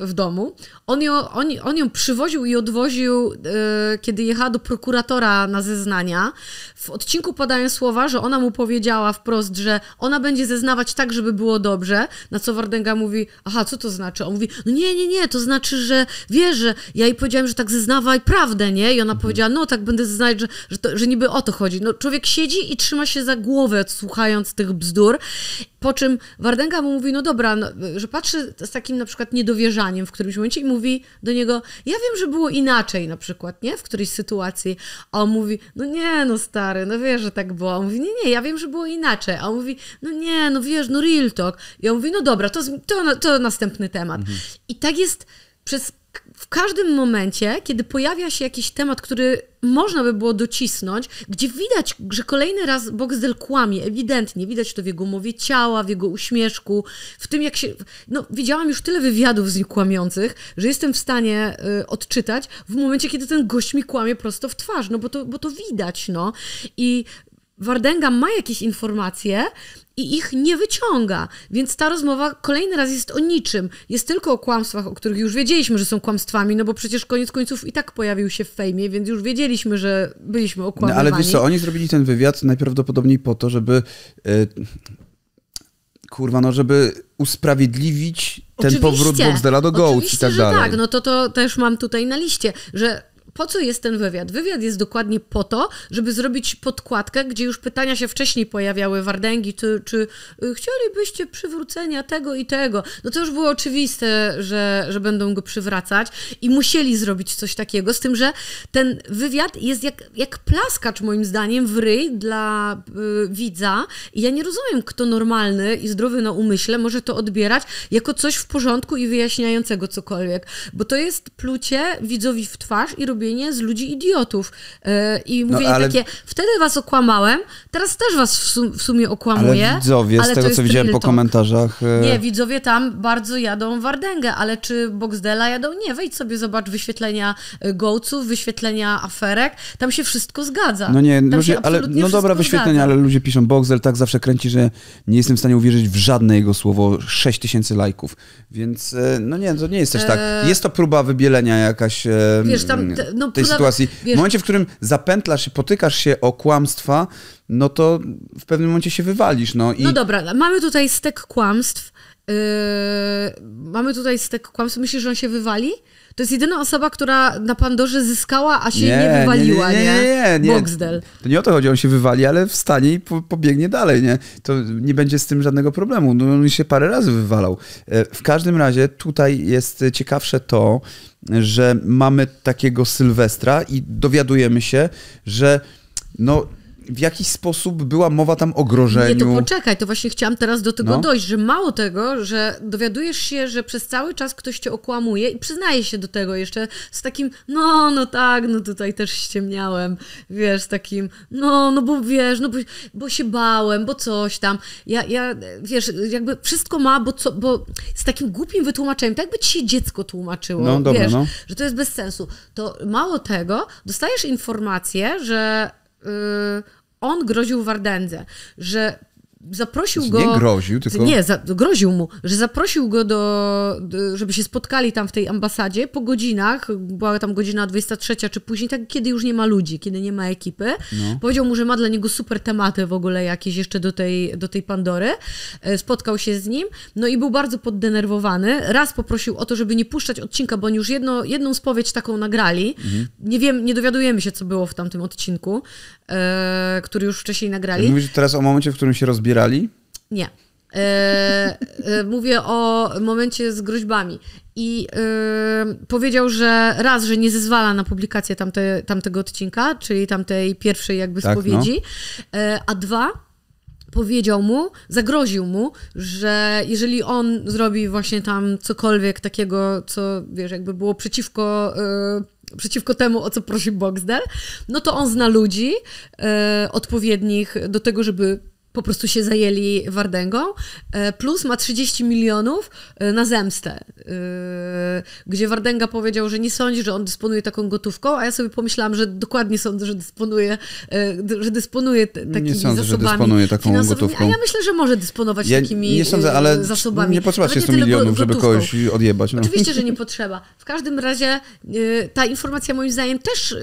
w domu. On ją, on, on ją przywoził i odwoził, yy, kiedy jechała do prokuratora na zeznania. W odcinku padają słowa, że ona mu powiedziała wprost, że ona będzie zeznawać tak, żeby było dobrze, na co Wardęga mówi, aha, co to znaczy? On mówi, no nie, nie, nie, to znaczy, że wiesz, że ja jej powiedziałem, że tak zeznawaj prawdę, nie? I ona mhm. powiedziała, no tak będę zeznawać, że, że, to, że niby o to chodzi. No, człowiek siedzi i trzyma się za głowę, słuchając tych bzdur, po czym Wardęga mu mówi, no dobra, no, że patrzy z takim na przykład niedowierzaniem w którymś momencie i mówi do niego, ja wiem, że było inaczej na przykład, nie? W którejś sytuacji. A on mówi, no nie, no stary, no wiesz, że tak było. A on mówi, nie, nie, ja wiem, że było inaczej. A on mówi, no nie, no wiesz, no real talk. I on mówi, no dobra, to, to, to następny temat. Mhm. I tak jest przez, w każdym momencie, kiedy pojawia się jakiś temat, który można by było docisnąć, gdzie widać, że kolejny raz Boxdel kłamie, ewidentnie, widać to w jego mowie ciała, w jego uśmieszku, w tym jak się... No, widziałam już tyle wywiadów z nich kłamiących, że jestem w stanie y, odczytać w momencie, kiedy ten gość mi kłamie prosto w twarz, no bo to, bo to widać, no. I Wardęga ma jakieś informacje i ich nie wyciąga, więc ta rozmowa kolejny raz jest o niczym. Jest tylko o kłamstwach, o których już wiedzieliśmy, że są kłamstwami, no bo przecież koniec końców i tak pojawił się w Fejmie, więc już wiedzieliśmy, że byliśmy okłamywani. No, ale wiesz co, oni zrobili ten wywiad najprawdopodobniej po to, żeby... Yy, kurwa, no żeby usprawiedliwić ten oczywiście, powrót Boxdela do GOATS i tak dalej. Oczywiście, tak, no to, to też mam tutaj na liście, że... Po co jest ten wywiad? Wywiad jest dokładnie po to, żeby zrobić podkładkę, gdzie już pytania się wcześniej pojawiały Wardęgi, czy, czy chcielibyście przywrócenia tego i tego. No to już było oczywiste, że, że będą go przywracać i musieli zrobić coś takiego, z tym, że ten wywiad jest jak, jak plaskacz moim zdaniem w ryj dla y, widza. I ja nie rozumiem, kto normalny i zdrowy na umyśle może to odbierać jako coś w porządku i wyjaśniającego cokolwiek. Bo to jest plucie widzowi w twarz i robienie z ludzi idiotów. Yy, I mówię no, ale... takie, wtedy was okłamałem, teraz też was w, sum, w sumie okłamuję. Ale widzowie, ale z tego co widziałem po komentarzach... Yy... Nie, widzowie tam bardzo jadą Wardęgę, ale czy Boxdela jadą? Nie, wejdź sobie, zobacz wyświetlenia gołców, wyświetlenia aferek, tam się wszystko zgadza. No nie, ludzie, ale, no dobra, wyświetlenia, zgadza. Ale ludzie piszą, Boxdel tak zawsze kręci, że nie jestem w stanie uwierzyć w żadne jego słowo, sześć tysięcy lajków. Więc, yy, no nie, to nie jest też tak. Yy... Jest to próba wybielenia jakaś... Yy... Wiesz, tam... No, tej sytuacji. Wiesz, w momencie, w którym zapętlasz i potykasz się o kłamstwa, no to w pewnym momencie się wywalisz. No, i... no dobra, mamy tutaj stek kłamstw. Yy, mamy tutaj stek kłamstw. Myślisz, że on się wywali? To jest jedyna osoba, która na Pandorze zyskała, a się nie, nie wywaliła, nie? Nie, nie, nie, nie. Boxdel. To nie o to chodzi, on się wywali, ale wstanie i po, pobiegnie dalej, nie? To nie będzie z tym żadnego problemu. No, on się parę razy wywalał. W każdym razie tutaj jest ciekawsze to, że mamy takiego Sylwestra i dowiadujemy się, że no... W jakiś sposób była mowa tam o grożeniu. Nie, to poczekaj, to właśnie chciałam teraz do tego no. dojść, że mało tego, że dowiadujesz się, że przez cały czas ktoś cię okłamuje i przyznaje się do tego jeszcze z takim, no, no tak, no tutaj też ściemniałem, wiesz, takim, no, no bo wiesz, no bo, bo się bałem, bo coś tam. Ja, ja, wiesz, jakby wszystko ma, bo, co, bo z takim głupim wytłumaczeniem, tak jakby ci się dziecko tłumaczyło, no, dobra, wiesz, no. że to jest bez sensu. To mało tego, dostajesz informację, że Yy, on groził Wardędze, że zaprosił go... Nie groził, tylko... Nie, za, groził mu, że zaprosił go do, do... żeby się spotkali tam w tej ambasadzie po godzinach, była tam godzina dwudziesta trzecia czy później, tak kiedy już nie ma ludzi, kiedy nie ma ekipy. No. Powiedział mu, że ma dla niego super tematy w ogóle jakieś jeszcze do tej, do tej Pandory. Spotkał się z nim, no i był bardzo poddenerwowany. Raz poprosił o to, żeby nie puszczać odcinka, bo oni już jedno, jedną spowiedź taką nagrali. Mhm. Nie wiem, nie dowiadujemy się, co było w tamtym odcinku, e, który już wcześniej nagrali. Mówisz teraz o momencie, w którym się rozbierali? Grali? Nie. E, e, mówię o momencie z groźbami. I e, powiedział, że raz, że nie zezwala na publikację tamte, tamtego odcinka, czyli tamtej pierwszej jakby tak, spowiedzi, no. e, a dwa, powiedział mu, zagroził mu, że jeżeli on zrobi właśnie tam cokolwiek takiego, co wiesz, jakby było przeciwko... E, przeciwko temu, o co prosi Boxdel, no to on zna ludzi e, odpowiednich do tego, żeby po prostu się zajęli Wardęgą, plus ma trzydzieści milionów na zemstę, gdzie Wardęga powiedział, że nie sądzi, że on dysponuje taką gotówką, a ja sobie pomyślałam, że dokładnie sądzę, że dysponuje, że dysponuje takimi nie sądzę, zasobami że dysponuje taką gotówką. A ja myślę, że może dysponować ja takimi nie sądzę, ale zasobami. Nie potrzeba trzydziestu milionów, żeby kogoś odjebać. No. Oczywiście, że nie potrzeba. W każdym razie ta informacja moim zdaniem też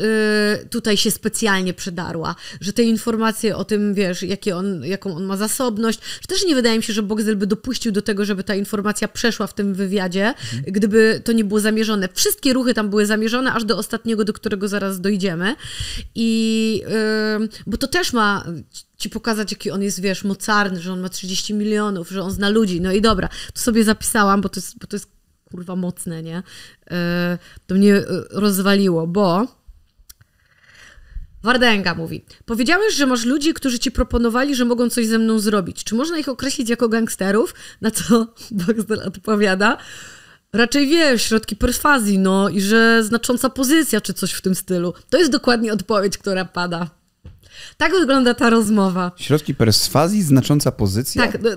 tutaj się specjalnie przedarła, że te informacje o tym, wiesz, jakie on, jak jaką on ma zasobność. Też nie wydaje mi się, że Boxdel by dopuścił do tego, żeby ta informacja przeszła w tym wywiadzie, mhm. gdyby to nie było zamierzone. Wszystkie ruchy tam były zamierzone, aż do ostatniego, do którego zaraz dojdziemy. I yy, bo to też ma ci pokazać, jaki on jest, wiesz, mocarny, że on ma trzydzieści milionów, że on zna ludzi. No i dobra, to sobie zapisałam, bo to jest, bo to jest kurwa mocne, nie? Yy, to mnie rozwaliło, bo... Wardęga mówi, powiedziałeś, że masz ludzi, którzy ci proponowali, że mogą coś ze mną zrobić. Czy można ich określić jako gangsterów? Na co Boxdel odpowiada, raczej, wiesz, środki perswazji, no i że znacząca pozycja czy coś w tym stylu. To jest dokładnie odpowiedź, która pada. Tak wygląda ta rozmowa. Środki perswazji, znacząca pozycja? Tak, no,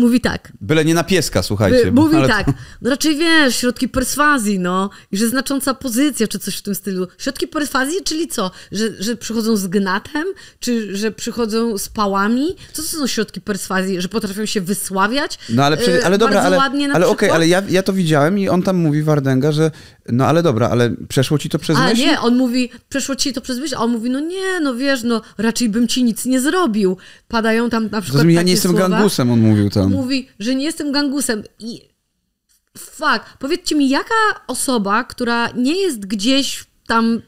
mówi tak. Byle nie na pieska, słuchajcie. By, bo, mówi ale... tak. No raczej, wiesz, środki perswazji, no. I że znacząca pozycja, czy coś w tym stylu. Środki perswazji, czyli co? Że, że przychodzą z gnatem? Czy że przychodzą z pałami? Co to są środki perswazji? Że potrafią się wysławiać? No ale, przy... ale dobra, ale, ale okej, okay, ale ja, ja to widziałem i on tam mówi, Wardęga, że no ale dobra, ale przeszło ci to przez myśl? A nie, on mówi, przeszło ci to przez myśl, a on mówi, no nie, no wiesz, no raczej bym ci nic nie zrobił. Padają tam na przykład takie ja nie jestem słowa. Gangusem, on mówił tam. On mówi, że nie jestem gangusem. I fuck, powiedzcie mi, jaka osoba, która nie jest gdzieś tam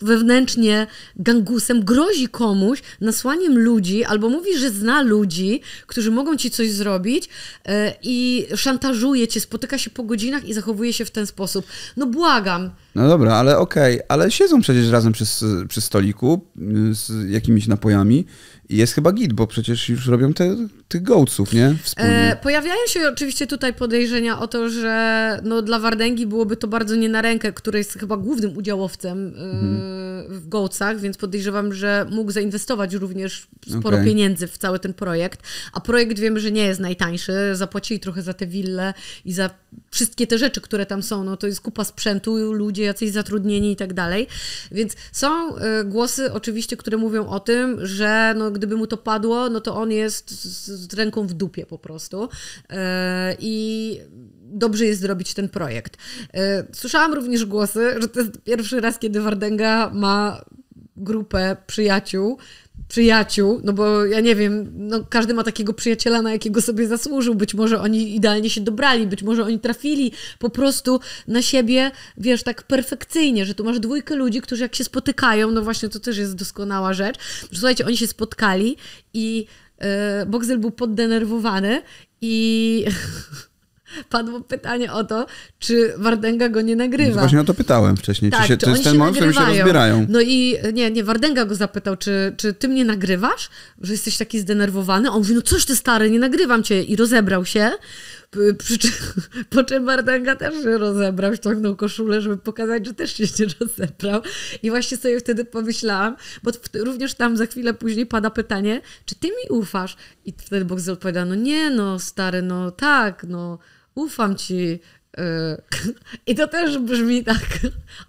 wewnętrznie gangusem, grozi komuś nasłaniem ludzi albo mówi, że zna ludzi, którzy mogą ci coś zrobić yy, i szantażuje cię, spotyka się po godzinach i zachowuje się w ten sposób. No błagam. No dobra, ale okej, okay. Ale siedzą przecież razem przy, przy stoliku z jakimiś napojami i jest chyba git, bo przecież już robią te, tych gołców, nie? Wspólnie. E, pojawiają się oczywiście tutaj podejrzenia o to, że no, dla Wardęgi byłoby to bardzo nie na rękę, który jest chyba głównym udziałowcem y, mhm. w gołcach, więc podejrzewam, że mógł zainwestować również sporo okay. pieniędzy w cały ten projekt, a projekt wiemy, że nie jest najtańszy. Zapłacili trochę za te wille i za wszystkie te rzeczy, które tam są. No, to jest kupa sprzętu, ludzie jacyś zatrudnieni i tak dalej. Więc są y, głosy oczywiście, które mówią o tym, że no, gdyby mu to padło, no to on jest z, z ręką w dupie po prostu. Yy, I dobrze jest zrobić ten projekt. Yy, słyszałam również głosy, że to jest pierwszy raz, kiedy Wardęga ma grupę przyjaciół, przyjaciół, no bo ja nie wiem, no każdy ma takiego przyjaciela, na jakiego sobie zasłużył, być może oni idealnie się dobrali, być może oni trafili po prostu na siebie, wiesz, tak perfekcyjnie, że tu masz dwójkę ludzi, którzy jak się spotykają, no właśnie to też jest doskonała rzecz, że słuchajcie, oni się spotkali i yy, Boxdel był poddenerwowany i... Padło pytanie o to, czy Wardęga go nie nagrywa. No właśnie o to pytałem wcześniej. Tak, czy się, czy to jest ten moment, w którym się rozbierają. No i nie, nie, Wardęga go zapytał, czy, czy ty mnie nagrywasz? Że jesteś taki zdenerwowany? On mówi, no coś ty stary, nie nagrywam cię. I rozebrał się. Przy czym, po czym Wardęga też się rozebrał, ściągnął koszulę, żeby pokazać, że też się nie rozebrał. I właśnie sobie wtedy pomyślałam, bo również tam za chwilę później pada pytanie, czy ty mi ufasz? I wtedy Boxdel odpowiada, no nie, no stary, no tak, no ufam ci. I to też brzmi tak,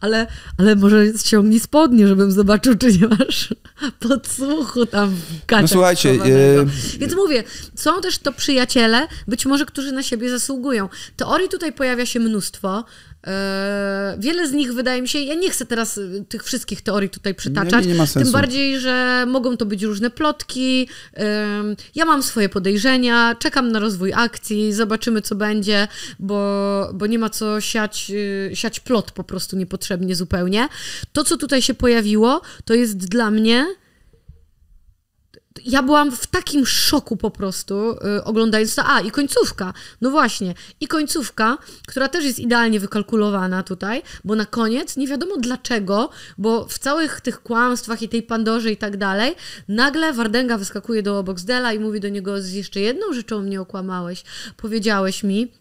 ale, ale może ściągnij spodnie, żebym zobaczył, czy nie masz podsłuchu tam w gaciach. No słuchajcie. Yy... Więc mówię, są też to przyjaciele, być może, którzy na siebie zasługują. Teorii tutaj pojawia się mnóstwo. Wiele z nich, wydaje mi się, ja nie chcę teraz tych wszystkich teorii tutaj przytaczać, nie, nie ma sensu. Tym bardziej, że mogą to być różne plotki, ja mam swoje podejrzenia, czekam na rozwój akcji, zobaczymy co będzie, bo, bo nie ma co siać, siać plot po prostu niepotrzebnie zupełnie. To, co tutaj się pojawiło, to jest dla mnie... Ja byłam w takim szoku po prostu, yy, oglądając to. A, i końcówka. No właśnie. I końcówka, która też jest idealnie wykalkulowana tutaj, bo na koniec, nie wiadomo dlaczego, bo w całych tych kłamstwach i tej Pandorze i tak dalej, nagle Wardęga wyskakuje do Boxdela i mówi do niego z jeszcze jedną rzeczą mnie okłamałeś. Powiedziałeś mi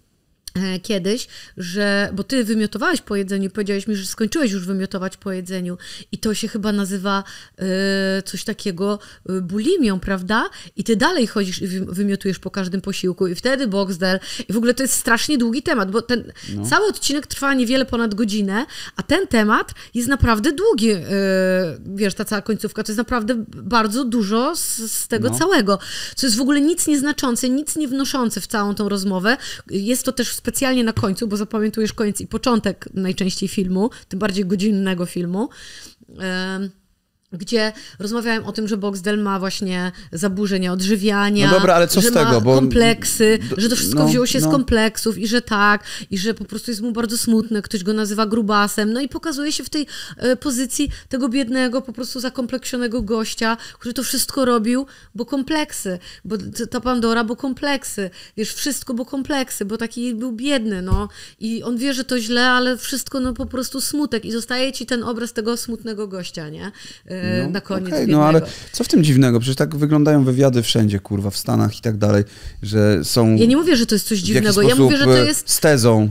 e, kiedyś, że... Bo ty wymiotowałeś po jedzeniu, powiedziałeś mi, że skończyłeś już wymiotować po jedzeniu. I to się chyba nazywa... Yy, coś takiego bulimią, prawda? I ty dalej chodzisz i wymiotujesz po każdym posiłku i wtedy Boxdel. I w ogóle to jest strasznie długi temat, bo ten no. cały odcinek trwa niewiele ponad godzinę, a ten temat jest naprawdę długi. Yy, wiesz, ta cała końcówka to jest naprawdę bardzo dużo z, z tego no. całego, co jest w ogóle nic nieznaczące, nic nie wnoszące w całą tą rozmowę. Jest to też specjalnie na końcu, bo zapamiętujesz koniec i początek najczęściej filmu, tym bardziej godzinnego filmu. Yy. Gdzie rozmawiałem o tym, że Boxdel ma właśnie zaburzenia odżywiania, no dobra, ale co że z tego, ma bo... kompleksy, że to wszystko no, wzięło się no. z kompleksów i że tak, i że po prostu jest mu bardzo smutne, ktoś go nazywa grubasem, no i pokazuje się w tej y, pozycji tego biednego, po prostu zakompleksionego gościa, który to wszystko robił, bo kompleksy, bo ta Pandora, bo kompleksy, wiesz, wszystko, bo kompleksy, bo taki był biedny, no i on wie, że to źle, ale wszystko, no po prostu smutek i zostaje ci ten obraz tego smutnego gościa, nie? No, na koniec okay, no ale co w tym dziwnego? Przecież tak wyglądają wywiady wszędzie, kurwa, w Stanach i tak dalej, że są... Ja nie mówię, że to jest coś dziwnego. Ja mówię, że to jest... z tezą.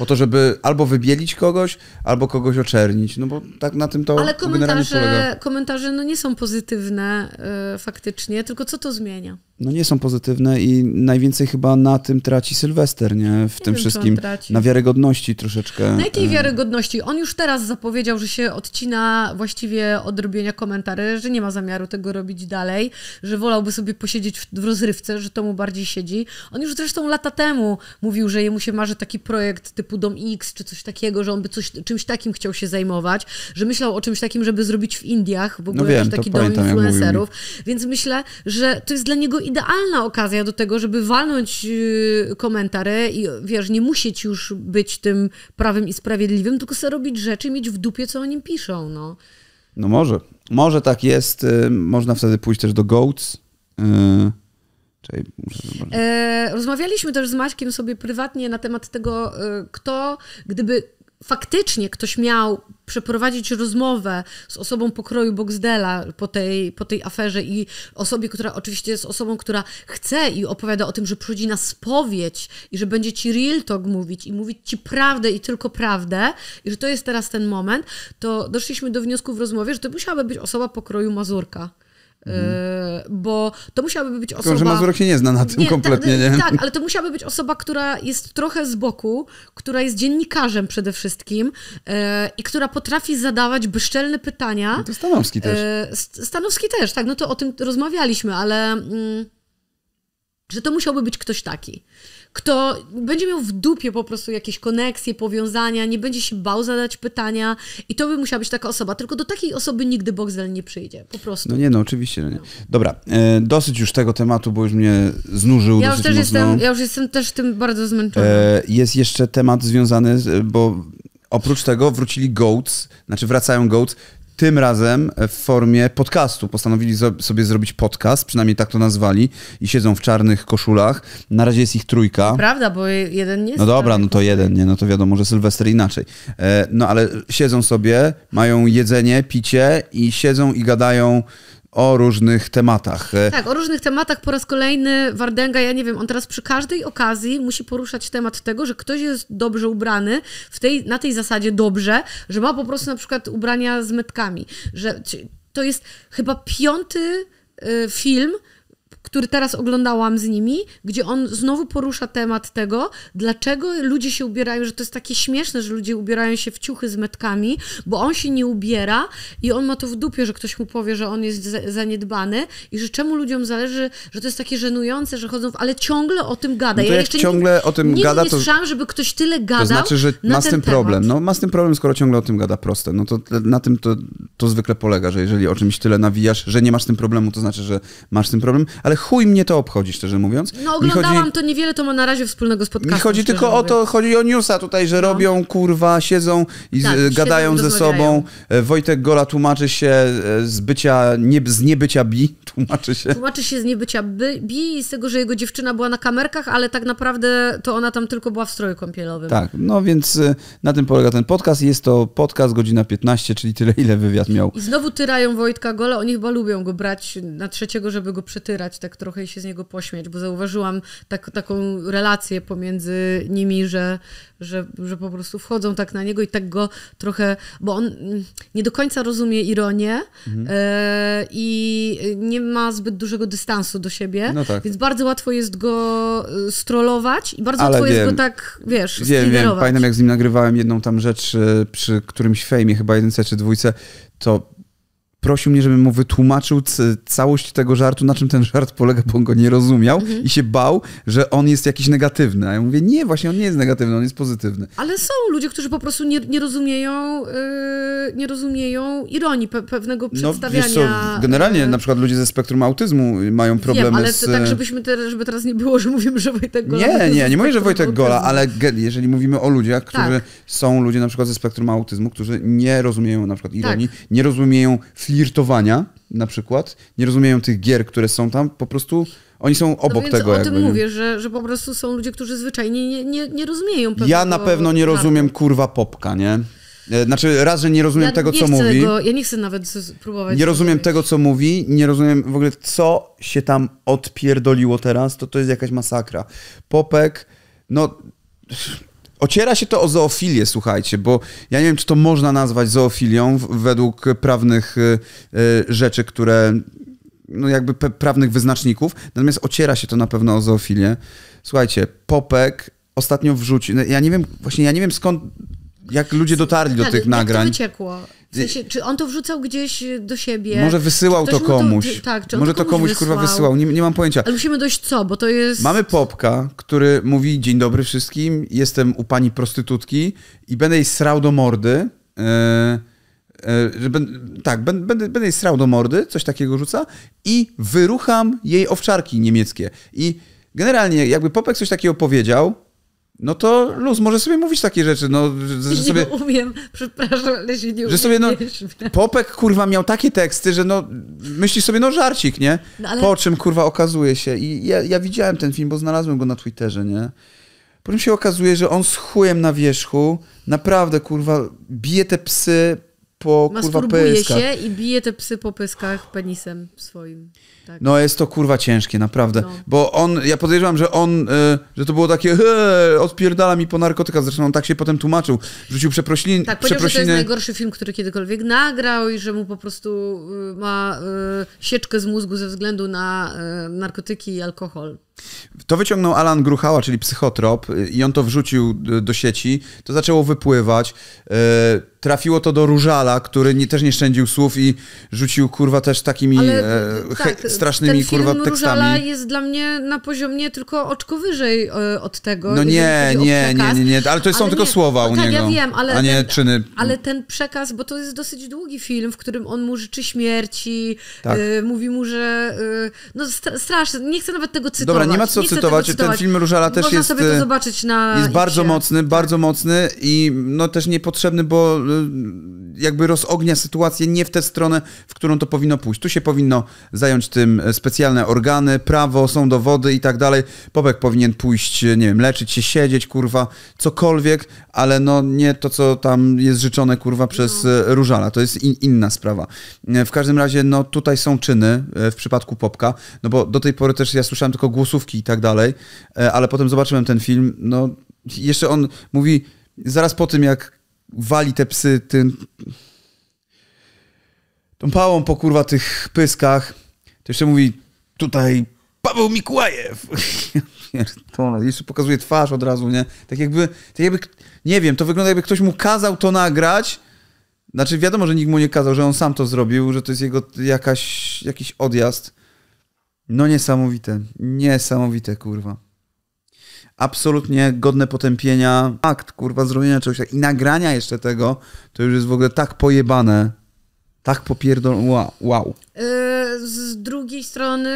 po to, żeby albo wybielić kogoś, albo kogoś oczernić, no bo tak na tym to generalnie polega. Ale komentarze, komentarze no nie są pozytywne yy, faktycznie, tylko co to zmienia? No nie są pozytywne i najwięcej chyba na tym traci Sylwester, nie? W nie tym wiem, wszystkim. Na wiarygodności troszeczkę. Na jakiej wiarygodności? On już teraz zapowiedział, że się odcina właściwie od robienia komentarzy, że nie ma zamiaru tego robić dalej, że wolałby sobie posiedzieć w rozrywce, że to mu bardziej siedzi. On już zresztą lata temu mówił, że jemu się marzy taki projekt typu Dom X czy coś takiego, że on by coś, czymś takim chciał się zajmować, że myślał o czymś takim, żeby zrobić w Indiach, bo no był wiem, taki dom pamiętam, influencerów. Więc myślę, że to jest dla niego idealna okazja do tego, żeby walnąć komentarze i wiesz, nie musieć już być tym prawym i sprawiedliwym, tylko sobie robić rzeczy i mieć w dupie, co o nim piszą. No, no może. Może tak jest. Można wtedy pójść też do GOATS. Czyli rozmawialiśmy też z Maćkiem sobie prywatnie na temat tego, kto, gdyby faktycznie ktoś miał przeprowadzić rozmowę z osobą pokroju Boxdela po tej, po tej aferze i osobie, która oczywiście jest osobą, która chce i opowiada o tym, że przychodzi na spowiedź i że będzie ci real talk mówić i mówić ci prawdę i tylko prawdę i że to jest teraz ten moment, to doszliśmy do wniosku w rozmowie, że to musiałaby być osoba pokroju Mazurka. Hmm. Bo to musiałaby być tylko, osoba... że Mazurek się nie zna na tym nie, kompletnie, ta, nie? Tak, ale to musiałaby być osoba, która jest trochę z boku, która jest dziennikarzem przede wszystkim e, i która potrafi zadawać bezczelne pytania. No to Stanowski też. E, Stanowski też, tak, no to o tym rozmawialiśmy, ale mm, że to musiałby być ktoś taki, kto będzie miał w dupie po prostu jakieś koneksje, powiązania, nie będzie się bał zadać pytania i to by musiała być taka osoba. Tylko do takiej osoby nigdy Boxdel nie przyjdzie. Po prostu. No nie, no oczywiście, że nie. Dobra, e, dosyć już tego tematu, bo już mnie znużył ja dosyć już też mocno. Jestem, ja już jestem też tym bardzo zmęczony. E, jest jeszcze temat związany, z, bo oprócz tego wrócili GOATS, znaczy wracają GOATS, tym razem w formie podcastu. Postanowili sobie zrobić podcast, przynajmniej tak to nazwali, i siedzą w czarnych koszulach. Na razie jest ich trójka. Prawda, bo jeden nie jest. No dobra, no to jeden, nie? No to wiadomo, że Sylwester inaczej. No ale siedzą sobie, mają jedzenie, picie i siedzą i gadają o różnych tematach. Tak, o różnych tematach po raz kolejny Wardęga, ja nie wiem, on teraz przy każdej okazji musi poruszać temat tego, że ktoś jest dobrze ubrany, w tej, na tej zasadzie dobrze, że ma po prostu na przykład ubrania z metkami. Że to jest chyba piąty film, który teraz oglądałam z nimi, gdzie on znowu porusza temat tego, dlaczego ludzie się ubierają, że to jest takie śmieszne, że ludzie ubierają się w ciuchy z metkami, bo on się nie ubiera i on ma to w dupie, że ktoś mu powie, że on jest zaniedbany i że czemu ludziom zależy, że to jest takie żenujące, że chodzą, w... ale ciągle o tym gada. No ja jeszcze ciągle nigdy, o tym nigdy gada, nie to... słyszałam, żeby ktoś tyle gadał. To znaczy, że na ma z tym problem. No, ma z tym problem, skoro ciągle o tym gada, proste. No to na tym to, to zwykle polega, że jeżeli o czymś tyle nawijasz, że nie masz z tym problemu, to znaczy, że masz z tym problem, ale chuj mnie to obchodzi, szczerze mówiąc. No oglądałam, chodzi... to niewiele to ma na razie wspólnego z podcastem. Mi chodzi tylko mówiąc. o to, chodzi o newsa tutaj, że no. robią, kurwa, siedzą i tak, z, gadają siedzą, ze sobą. Wojtek Gola tłumaczy się z bycia, nie, z niebycia bi, tłumaczy się. Tłumaczy się z niebycia bi, bi i z tego, że jego dziewczyna była na kamerkach, ale tak naprawdę to ona tam tylko była w stroju kąpielowym. Tak, no więc na tym polega ten podcast. Jest to podcast, godzina piętnaście, czyli tyle, ile wywiad miał. I znowu tyrają Wojtka Gola, oni chyba lubią go brać na trzeciego, żeby go przytyrać. Tak trochę się z niego pośmiać, bo zauważyłam tak, taką relację pomiędzy nimi, że, że, że po prostu wchodzą tak na niego i tak go trochę, bo on nie do końca rozumie ironię mhm. y, i nie ma zbyt dużego dystansu do siebie, no tak. Więc bardzo łatwo jest go strollować i bardzo Ale łatwo wiem, jest go tak, wiesz, wiem, wiem. Pamiętam, jak z nim nagrywałem jedną tam rzecz przy którymś fejmie, chyba jedynce czy dwójce, to prosił mnie, żebym mu wytłumaczył całość tego żartu, na czym ten żart polega, bo on go nie rozumiał mhm. i się bał, że on jest jakiś negatywny. A ja mówię, nie, właśnie on nie jest negatywny, on jest pozytywny. Ale są ludzie, którzy po prostu nie, nie rozumieją yy, nie rozumieją ironii, pe pewnego przedstawiania. No, wiesz co, generalnie na przykład ludzie ze spektrum autyzmu mają problemy Wiem, ale z... ale tak, żebyśmy te, żeby teraz nie było, że mówimy, że Wojtek Gola... Nie, nie, nie mówię, że Wojtek Gola, autyzmu. ale jeżeli mówimy o ludziach, którzy tak. są ludzie na przykład ze spektrum autyzmu, którzy nie rozumieją na przykład ironii, tak. nie rozumieją flirtowania na przykład, nie rozumieją tych gier, które są tam, po prostu oni są obok no tego. O jakby, tym nie? mówię, że, że po prostu są ludzie, którzy zwyczajnie nie, nie, nie rozumieją pewnego... Ja na pewno nie rozumiem kurwa Popka, nie? Znaczy raz, że nie rozumiem ja tego, nie co mówi. Tego, ja nie chcę nawet próbować... Nie rozumiem powiedzieć. tego, co mówi, nie rozumiem w ogóle, co się tam odpierdoliło teraz, to to jest jakaś masakra. Popek, no... Ociera się to o zoofilię, słuchajcie, bo ja nie wiem, czy to można nazwać zoofilią według prawnych rzeczy, które, no jakby prawnych wyznaczników, natomiast ociera się to na pewno o zoofilię. Słuchajcie, Popek ostatnio wrzucił, ja nie wiem, właśnie ja nie wiem skąd, jak ludzie dotarli do tych nagrań. Jak to wyciekło? W sensie, czy on to wrzucał gdzieś do siebie? Może wysyłał to komuś. To, tak, czy on może to komuś, wysłał? kurwa, wysyłał. Nie, nie mam pojęcia. Ale musimy dojść co, bo to jest... Mamy Popka, który mówi: dzień dobry wszystkim, jestem u pani prostytutki i będę jej srał do mordy. Yy, yy, ben, tak, ben, będę, będę jej srał do mordy, coś takiego rzuca i wyrucham jej owczarki niemieckie. I generalnie jakby Popek coś takiego powiedział, no to luz, może sobie mówić takie rzeczy, no, że, że sobie... Nie umiem, przepraszam, ale się nie że sobie, no, Popek, kurwa, miał takie teksty, że no, myślisz sobie, no, żarcik, nie? No, ale... Po czym, kurwa, okazuje się, i ja, ja widziałem ten film, bo znalazłem go na Twitterze, nie? Po czym się okazuje, że on z chujem na wierzchu, naprawdę, kurwa, bije te psy po, kurwa, pyskach. Masturbuje się i bije te psy po pyskach penisem swoim. Tak. No jest to, kurwa, ciężkie, naprawdę. No. Bo on, ja podejrzewam, że on, y, że to było takie he, odpierdala mi po narkotykach. Zresztą on tak się potem tłumaczył. Rzucił przeprosiny. Tak, powiedział, przeprosiny... że to jest najgorszy film, który kiedykolwiek nagrał i że mu po prostu y, ma y, sieczkę z mózgu ze względu na y, narkotyki i alkohol. To wyciągnął Alan Gruchała, czyli psychotrop, i on to wrzucił do sieci. To zaczęło wypływać. Yy, trafiło to do Różala, który nie, też nie szczędził słów i rzucił, kurwa, też takimi Ale, e, tak, he, strasznymi, kurwa, tekstami. Różala jest dla mnie na poziomie tylko oczko wyżej e, od tego. No nie, nie, nie, nie, nie. Ale to są ale tylko nie, słowa no u tak, niego, ja wiem, ale a nie ten, czyny. Ale ten przekaz, bo to jest dosyć długi film, w którym on mu życzy śmierci, tak. e, mówi mu, że... E, no strasznie, nie chcę nawet tego cytować. Dobra, nie ma co cytować. cytować. Ten film Różala też jest, sobie to zobaczyć na jest bardzo mocny, bardzo mocny i no też niepotrzebny, bo jakby rozognia sytuację nie w tę stronę, w którą to powinno pójść. Tu się powinno zająć tym specjalne organy, prawo, są dowody i tak dalej. Popek powinien pójść, nie wiem, leczyć się, siedzieć, kurwa, cokolwiek, ale no nie to, co tam jest życzone, kurwa, przez no. Różala. To jest in, inna sprawa. W każdym razie, no tutaj są czyny w przypadku Popka, no bo do tej pory też ja słyszałem tylko głosów i tak dalej, ale potem zobaczyłem ten film, no jeszcze on mówi, zaraz po tym jak wali te psy tym tą pałą po, kurwa, tych pyskach, to jeszcze mówi, tutaj Paweł Mikołajew. Pierdolę, jeszcze pokazuje twarz od razu, nie? Tak jakby, tak jakby, nie wiem, to wygląda jakby ktoś mu kazał to nagrać. Znaczy wiadomo, że nikt mu nie kazał, że on sam to zrobił, że to jest jego jakaś, jakiś odjazd. No niesamowite, niesamowite, kurwa. Absolutnie godne potępienia. Akt, kurwa, zrobienia czegoś tak. I nagrania jeszcze tego, to już jest w ogóle tak pojebane, tak popierdolone, wow. wow. Yy, z drugiej strony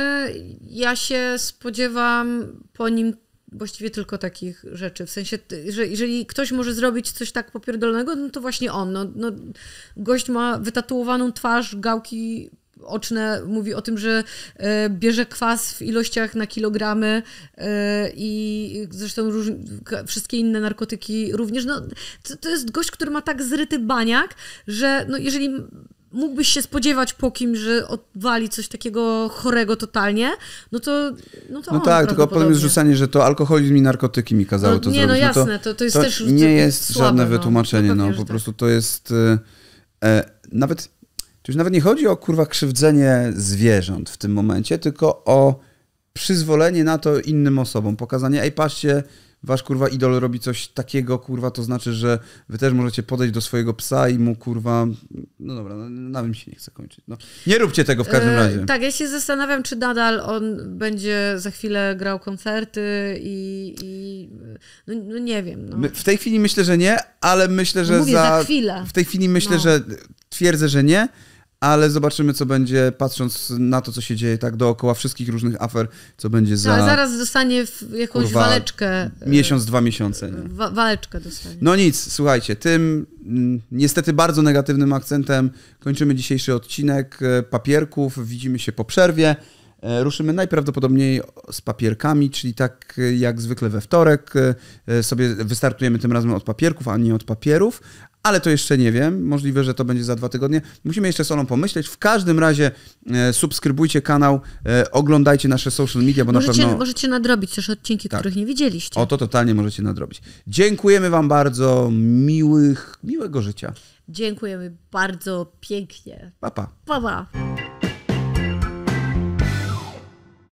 ja się spodziewam po nim właściwie tylko takich rzeczy. W sensie, że jeżeli ktoś może zrobić coś tak popierdolnego, no to właśnie on. No, no, gość ma wytatuowaną twarz, gałki... oczne, mówi o tym, że e, bierze kwas w ilościach na kilogramy e, i zresztą róż, wszystkie inne narkotyki również. No, to, to jest gość, który ma tak zryty baniak, że no, jeżeli mógłbyś się spodziewać po kim, że odwali coś takiego chorego totalnie, no to No, to no on tak, tylko potem jest rzucanie, że to alkoholizm i narkotyki mi kazały no, to nie, zrobić. Nie, no jasne, no to, to, to jest to też to nie jest słabe, żadne no, wytłumaczenie, no, no, po tak. prostu to jest e, e, nawet to już nawet nie chodzi o, kurwa, krzywdzenie zwierząt w tym momencie, tylko o przyzwolenie na to innym osobom. Pokazanie, ej, patrzcie, wasz, kurwa, idol robi coś takiego, kurwa, to znaczy, że wy też możecie podejść do swojego psa i mu, kurwa... No dobra, no, nawet mi się nie chce kończyć. No, nie róbcie tego w każdym e, razie. Tak, ja się zastanawiam, czy nadal on będzie za chwilę grał koncerty i... i no, no nie wiem. No. W tej chwili myślę, że nie, ale myślę, że Mówię, za... za chwilę. W tej chwili myślę, no. że... Twierdzę, że nie, ale zobaczymy, co będzie, patrząc na to, co się dzieje tak dookoła wszystkich różnych afer, co będzie za... Ale zaraz dostanie jakąś kurwa, waleczkę. Miesiąc, dwa miesiące. Nie? Wa waleczkę dostanie. No nic, słuchajcie, tym niestety bardzo negatywnym akcentem kończymy dzisiejszy odcinek Papierków. Widzimy się po przerwie. Ruszymy najprawdopodobniej z papierkami, czyli tak jak zwykle we wtorek sobie wystartujemy tym razem od papierków, a nie od papierów, ale to jeszcze nie wiem. Możliwe, że to będzie za dwa tygodnie. Musimy jeszcze z Olą pomyśleć. W każdym razie subskrybujcie kanał, oglądajcie nasze social media, bo możecie, na pewno... Możecie nadrobić też odcinki, tak, których nie widzieliście. O, to totalnie możecie nadrobić. Dziękujemy wam bardzo. Miłych, miłego życia. Dziękujemy bardzo pięknie. Pa, pa. Pa, pa.